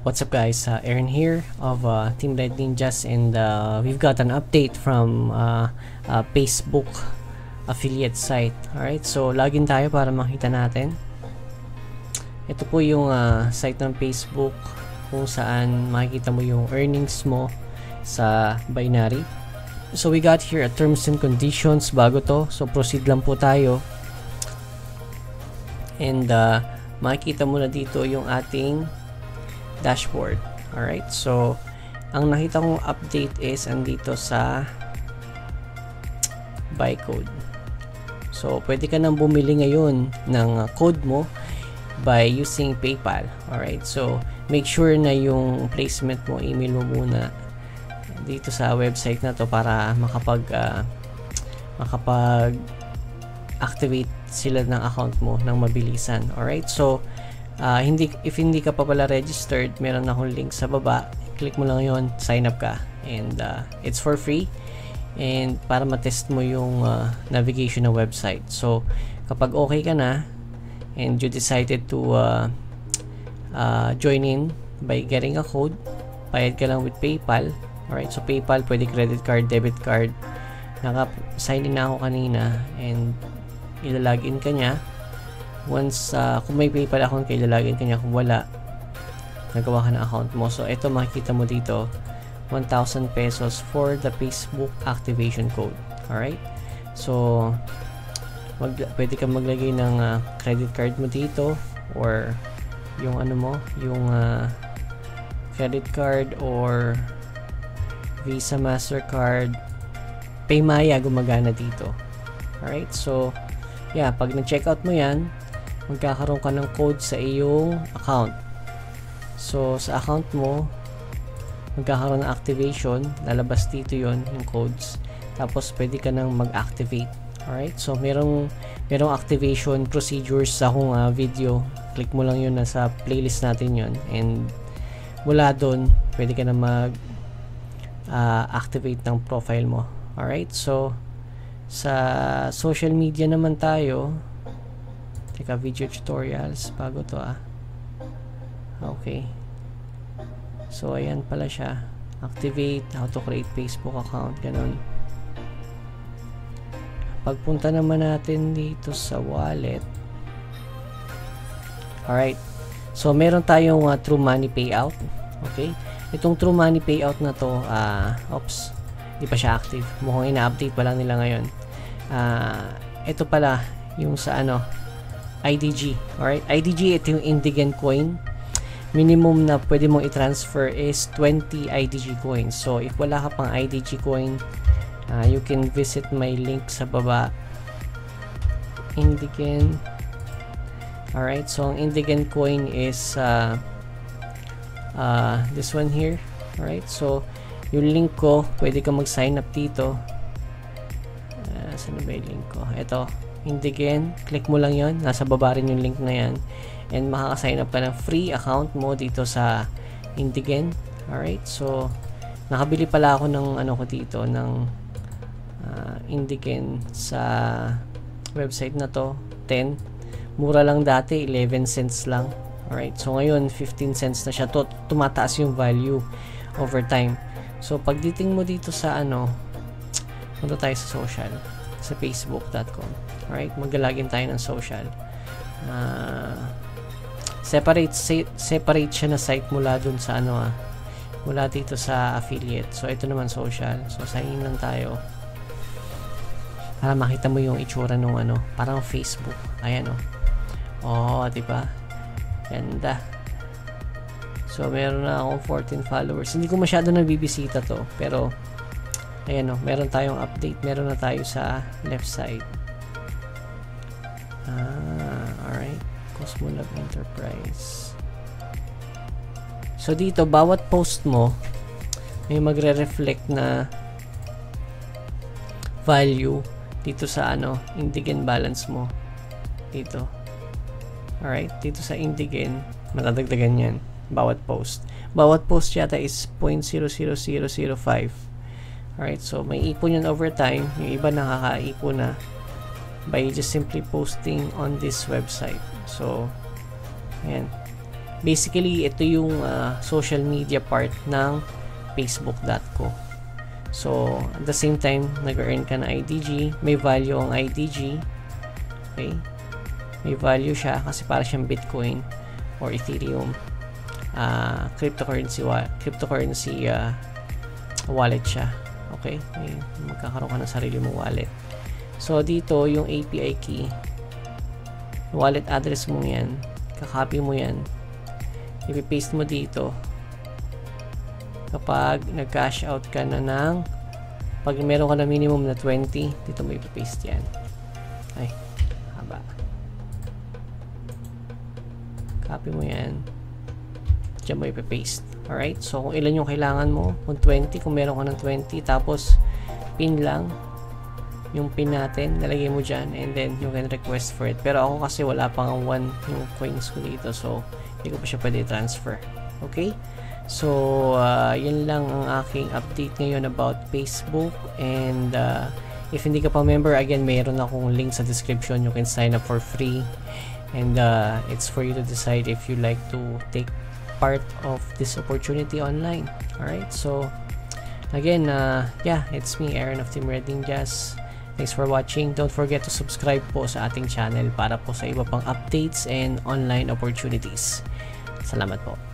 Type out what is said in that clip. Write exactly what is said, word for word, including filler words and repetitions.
What's up guys, uh, Aaron here of uh, Team Red Ninjas, and uh, we've got an update from uh, uh, Facebook affiliate site. Alright, so login tayo para makita natin. Ito po yung uh, site ng Facebook kung saan makikita mo yung earnings mo sa binary. So we got here a terms and conditions bago to, so proceed lang po tayo. And uh, makikita mo na dito yung ating dashboard. Alright, so ang nakita kong update is andito sa buy code. So pwede ka nang bumili ngayon ng code mo by using PayPal. Alright, so make sure na yung placement mo, email mo muna dito sa website na to para makapag uh, makapag activate sila ng account mo ng mabilisan. Alright, so Uh, hindi, if hindi ka pa pala registered, meron akong link sa baba. Click mo lang yon, sign up ka. And uh, it's for free. And para matest mo yung uh, navigation ng website. So, kapag okay ka na, and you decided to uh, uh, join in by getting a code, bayad ka lang with PayPal. Alright, so PayPal, pwede credit card, debit card. Naka-sign in na ako kanina. And ilalagin ka niya. Once, uh, kung may PayPal account kayo, lalagyan ka niya. Kung wala, nagawa ka ng account mo. So, ito makikita mo dito, one thousand pesos for the Facebook activation code. Alright? So, mag pwede kang maglagay ng uh, credit card mo dito, or yung ano mo, yung uh, credit card or Visa MasterCard. Paymaya gumagana dito. Alright? So, yeah, pag nag-checkout mo yan, magkakaroon ka ng code sa iyong account. So, sa account mo, magkakaroon ng activation. Lalabas dito yon yung codes. Tapos, pwede ka nang mag-activate. Alright? So, merong, merong activation procedures sa akong uh, video. Click mo lang yun. Nasa playlist natin yon. And, mula dun, pwede ka na mag-activate uh, ng profile mo. Alright? So, sa social media naman tayo. Teka, video tutorials bago to ah. Okay. So ayan pala siya. Activate how to create Facebook account, ganun. Pagpunta naman natin dito sa wallet. Alright. So meron tayong uh, True Money payout. Okay? Itong True Money payout na to, ah, uh, oops. Di pa siya active. Mukhang ina-update pa lang nila ngayon. Ah, uh, ito pala yung sa ano, I D G. Alright? I D G, ito yung Indigen coin. Minimum na pwede mong i-transfer is twenty I D G coins. So, if wala ka pang I D G coin, uh, you can visit my link sa baba. Indigen. Alright? So, ang Indigen coin is uh, uh, this one here. Alright? So, yung link ko, pwede ka mag-sign up dito. Uh, saan ba yung link ko? Ito. Indigen, click mo lang yon, nasa baba rin yung link na yan, and makaka-sign up ka ng free account mo dito sa Indigen. Alright, so nakabili pala ako ng ano ko dito, ng uh, Indigen sa website na to, ten, mura lang dati, eleven cents lang. Alright, so ngayon fifteen cents na siya. To tumataas yung value over time. So pagdating mo dito sa ano, punta tayo sa social, sa Facebook dot com. Alright, mag-login tayo ng social. Uh, separate se separate siya na site mula dun sa ano ah. Mula dito sa affiliate. So, ito naman social. So, sign in lang tayo. Para makita mo yung itsura nung ano. Parang Facebook. Ayan oh. Oo, oh, diba? Ganda. So, meron na akong fourteen followers. Hindi ko masyado nabibisita to. Pero, ayan o, meron tayong update. Meron na tayo sa left side. Ah, alright. Cosmolab Enterprise. So, dito, bawat post mo, may magre-reflect na value dito sa, ano, Indigen balance mo. Dito. Alright, dito sa Indigen, matadagdagan yan. Bawat post. Bawat post yata is zero point zero zero zero zero five. Alright, so may ipon yun over time. Yung iba nakakaipon na by just simply posting on this website. So, ayan. Basically, ito yung uh, social media part ng PaysBook dot co. So, at the same time, nag-earn ka na I D G. May value ang I D G. Okay? May value siya kasi para siyang Bitcoin or Ethereum. Uh, cryptocurrency wa cryptocurrency uh, wallet siya. Okay? May magkakaroon ka ng sarili mong wallet. So, dito, yung A P I key, wallet address mo yan, kakopy mo yan, ipipaste mo dito kapag nag-cash out ka na ng, pag meron ka na minimum na twenty, dito mo ipipaste yan. Ay, haba. Copy mo yan. Diyan mo ipipaste. Alright? So, kung ilan yung kailangan mo, kung twenty, kung meron ka ng twenty, tapos pin lang, yung pin natin, nalagay mo dyan, and then you can request for it. Pero ako kasi wala pang one yung coins ko dito, so hindi ko pa siya pwede transfer. Okay? So, uh, yun lang ang aking update ngayon about Facebook. And uh, if hindi ka pa member, again, mayroon akong link sa description. You can sign up for free. And uh, it's for you to decide if you like to take part of this opportunity online. Alright? So, again, uh, yeah, it's me, Aaron of Team Red Ninjas. Thanks for watching. Don't forget to subscribe po sa ating channel para po sa iba pang updates and online opportunities. Salamat po.